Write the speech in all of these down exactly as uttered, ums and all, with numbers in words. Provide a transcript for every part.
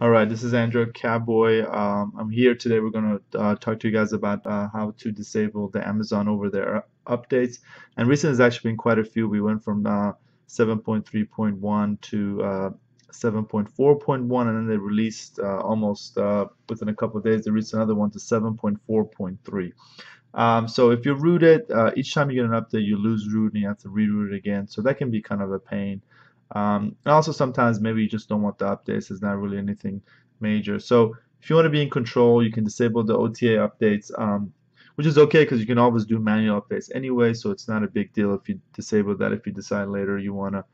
All right, this is Andrew Cowboy. Um, I'm here today. We're going to uh, talk to you guys about uh, how to disable the Amazon over there updates. And recently, there's actually been quite a few. We went from uh, seven point three point one to uh, seven point four point one, and then they released uh, almost uh, within a couple of days, they released another one to seven point four point three. Um, so if you root it, uh, each time you get an update, you lose root and you have to reroute it again. So that can be kind of a pain. Um, and also sometimes maybe you just don't want the updates. It's not really anything major. So if you want to be in control, you can disable the O T A updates, um, which is okay because you can always do manual updates anyway. So it's not a big deal if you disable that. If you decide later you want to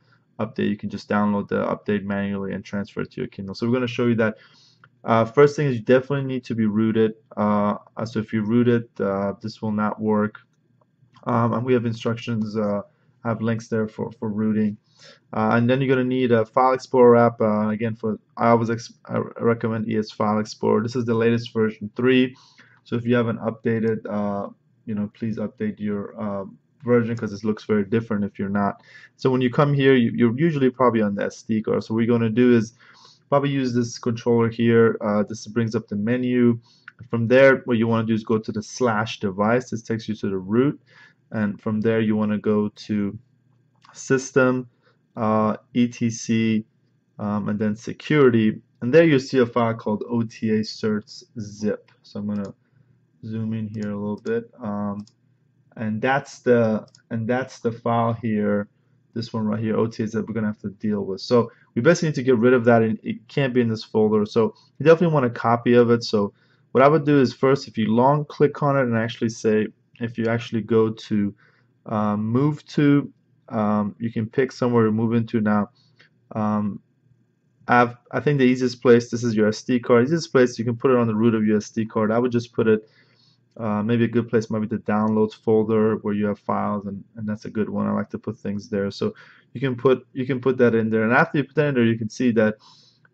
update, you can just download the update manually and transfer it to your Kindle. So we're going to show you that. Uh, first thing is you definitely need to be rooted. Uh, so if you root it, uh, this will not work. Um, and we have instructions, uh, have links there for, for rooting. Uh, and then you're going to need a File Explorer app. Uh, again, for I always ex I recommend E S File Explorer. This is the latest version three. So if you haven't updated, uh, you know, please update your uh, version because this looks very different if you're not. So when you come here, you, you're usually probably on the S D card. So what we're going to do is probably use this controller here. Uh, this brings up the menu. From there, what you want to do is go to the slash device. This takes you to the root, and from there you want to go to system, uh, etc, um, and then security. And there you see a file called O T A certs zip. So I'm gonna zoom in here a little bit, um, and that's the and that's the file here. This one right here, O T As, that we're gonna have to deal with. So we basically need to get rid of that, and it can't be in this folder. So you definitely want a copy of it. So what I would do is first, if you long click on it and actually say, if you actually go to uh, move to, um, you can pick somewhere to move into now. Um, I've, I think the easiest place, this is your S D card, easiest place you can put it on the root of your S D card. I would just put it, uh, maybe a good place might be the downloads folder where you have files, and, and that's a good one. I like to put things there. So you can put you can put that in there, and after you put that in there, you can see that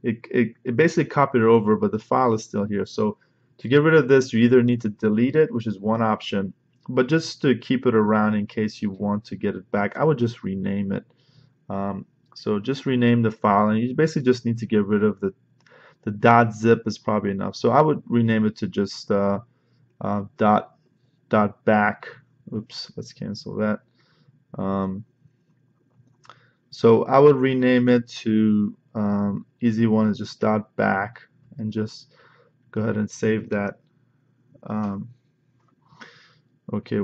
it, it, it basically copied it over, but the file is still here. So to get rid of this, you either need to delete it, which is one option, but just to keep it around in case you want to get it back, I would just rename it. Um, so just rename the file, and you basically just need to get rid of the the dot zip is probably enough. So I would rename it to just uh, uh, dot dot back. Oops, let's cancel that. Um, so I would rename it to um, easy one is just dot back, and just go ahead and save that. Um, Okay,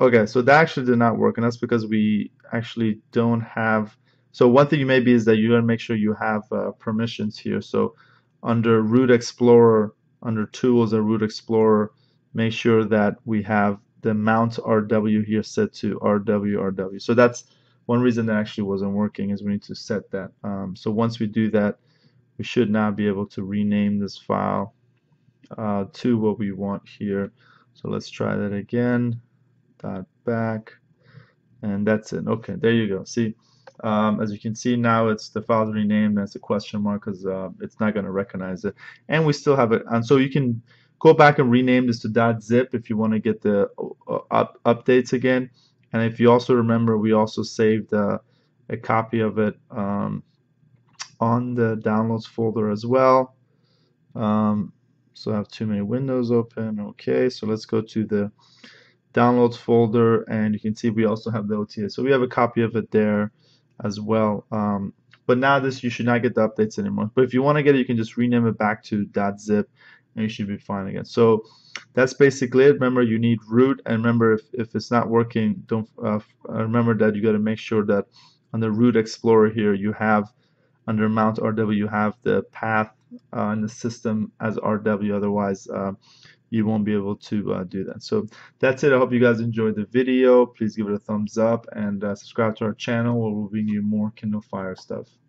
okay. So that actually did not work, and that's because we actually don't have. So one thing you may be is that you gotta make sure you have uh, permissions here. So under Root Explorer, under Tools and Root Explorer, make sure that we have the amount R W here set to R W R W. So that's one reason that actually wasn't working, is we need to set that. Um, so once we do that, we should now be able to rename this file uh, to what we want here. So let's try that again, dot back, and that's it. Okay, there you go. See, um, as you can see now, it's the file's renamed. That's a question mark because uh, it's not going to recognize it. And we still have it. And so you can go back and rename this to .zip if you want to get the up updates again. And if you also remember, we also saved uh, a copy of it um, on the downloads folder as well. Um, So I have too many windows open. Okay, so let's go to the downloads folder, and you can see we also have the O T A. So we have a copy of it there as well. Um, but now this, you should not get the updates anymore. But if you want to get it, you can just rename it back to .zip, and you should be fine again. So that's basically it. Remember, you need root, and remember, if, if it's not working, don't uh, remember that you got to make sure that on the Root Explorer here, you have under Mount R W, you have the path Uh, in the system as R W, otherwise uh, you won't be able to uh, do that. So that's it. I hope you guys enjoyed the video. Please give it a thumbs up and uh, subscribe to our channel where we'll bring you more Kindle Fire stuff.